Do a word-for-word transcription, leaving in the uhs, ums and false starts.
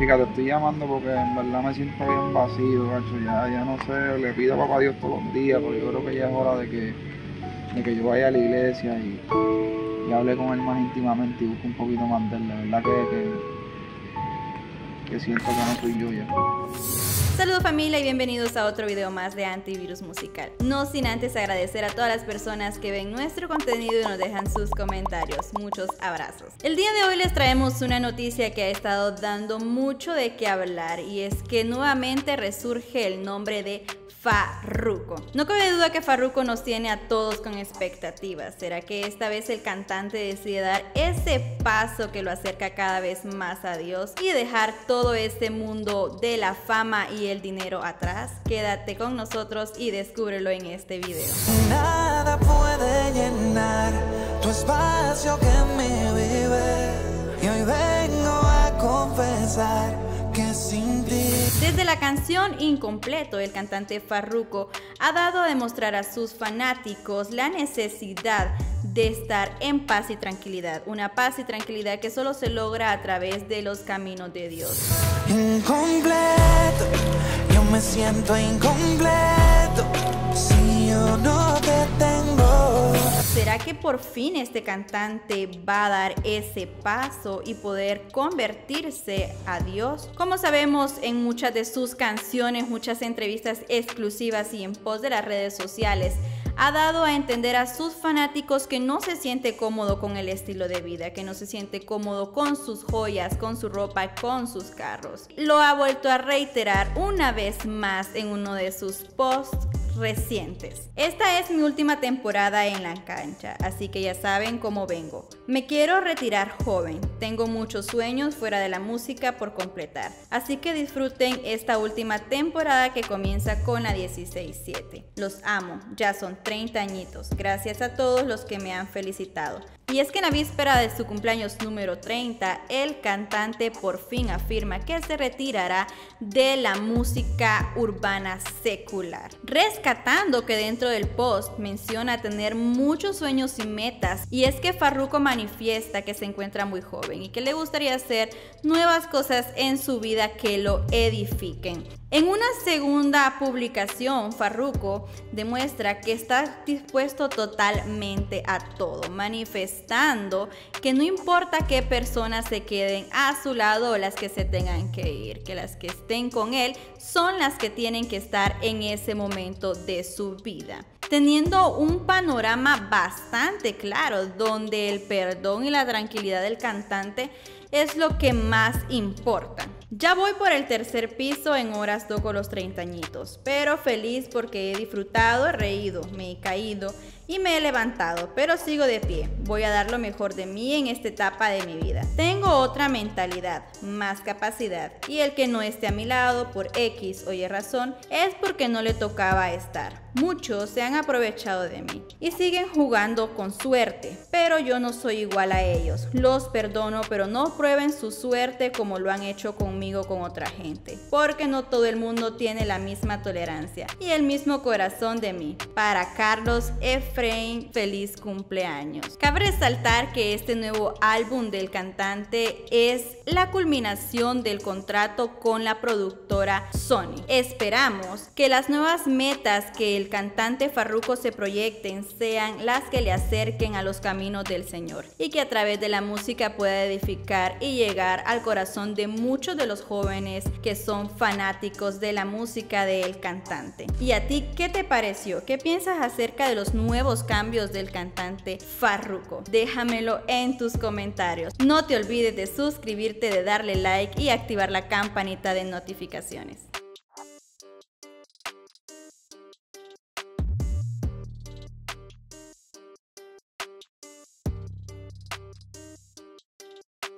Chica, te estoy llamando porque en verdad me siento bien vacío, gacho. Ya, ya no sé, le pido a papá Dios todos los días, pero yo creo que ya es hora de que, de que yo vaya a la iglesia y, y hable con él más íntimamente y busque un poquito más de él. La verdad que, que, que siento que no soy yo ya. Saludos familia y bienvenidos a otro video más de Antivirus Musical. No sin antes agradecer a todas las personas que ven nuestro contenido y nos dejan sus comentarios. Muchos abrazos. El día de hoy les traemos una noticia que ha estado dando mucho de qué hablar, y es que nuevamente resurge el nombre de Farruko. No cabe duda que Farruko nos tiene a todos con expectativas. ¿Será que esta vez el cantante decide dar ese paso que lo acerca cada vez más a Dios y dejar todo este mundo de la fama y el dinero atrás? Quédate con nosotros y descúbrelo en este video. Nada puede llenar tu espacio que me vive, y hoy vengo a confesar. Desde la canción Incompleto, el cantante Farruko ha dado a demostrar a sus fanáticos la necesidad de estar en paz y tranquilidad, una paz y tranquilidad que solo se logra a través de los caminos de Dios. Incompleto, yo me siento incompleto si yo no te tengo. ¿Será que por fin este cantante va a dar ese paso y poder convertirse a Dios? Como sabemos, en muchas de sus canciones, muchas entrevistas exclusivas y en post de las redes sociales, ha dado a entender a sus fanáticos que no se siente cómodo con el estilo de vida, que no se siente cómodo con sus joyas, con su ropa, con sus carros. Lo ha vuelto a reiterar una vez más en uno de sus posts recientes. Esta es mi última temporada en la cancha, así que ya saben cómo vengo. Me quiero retirar joven, tengo muchos sueños fuera de la música por completar, así que disfruten esta última temporada que comienza con la dieciséis siete. Los amo, ya son treinta añitos, gracias a todos los que me han felicitado. Y es que en la víspera de su cumpleaños número treinta, el cantante por fin afirma que se retirará de la música urbana secular, rescatando que dentro del post menciona tener muchos sueños y metas. Y es que Farruko manifiesta que se encuentra muy joven y que le gustaría hacer nuevas cosas en su vida que lo edifiquen. En una segunda publicación, Farruko demuestra que está dispuesto totalmente a todo, manifestando que no importa qué personas se queden a su lado o las que se tengan que ir, que las que estén con él son las que tienen que estar en ese momento de su vida. Teniendo un panorama bastante claro donde el perdón y la tranquilidad del cantante es lo que más importa. Ya voy por el tercer piso, en horas toco los treinta añitos, pero feliz porque he disfrutado, he reído, me he caído y me he levantado, pero sigo de pie. Voy a dar lo mejor de mí en esta etapa de mi vida. Tengo otra mentalidad, más capacidad, y el que no esté a mi lado por X o Y razón es porque no le tocaba estar. Muchos se han aprovechado de mí y siguen jugando con suerte, pero yo no soy igual a ellos. Los perdono, pero no prueben su suerte como lo han hecho conmigo con otra gente, porque no todo el mundo tiene la misma tolerancia y el mismo corazón de mí. Para Carlos Efraín, feliz cumpleaños. Cabe resaltar que este nuevo álbum del cantante es la culminación del contrato con la productora Sony. Esperamos que las nuevas metas que el cantante Farruko se proyecten sean las que le acerquen a los caminos del Señor, y que a través de la música pueda edificar y llegar al corazón de muchos de los jóvenes que son fanáticos de la música del cantante. ¿Y a ti qué te pareció? ¿Qué piensas acerca de los nuevos cambios del cantante Farruko? Déjamelo en tus comentarios. No te olvides de suscribirte, de darle like y activar la campanita de notificaciones.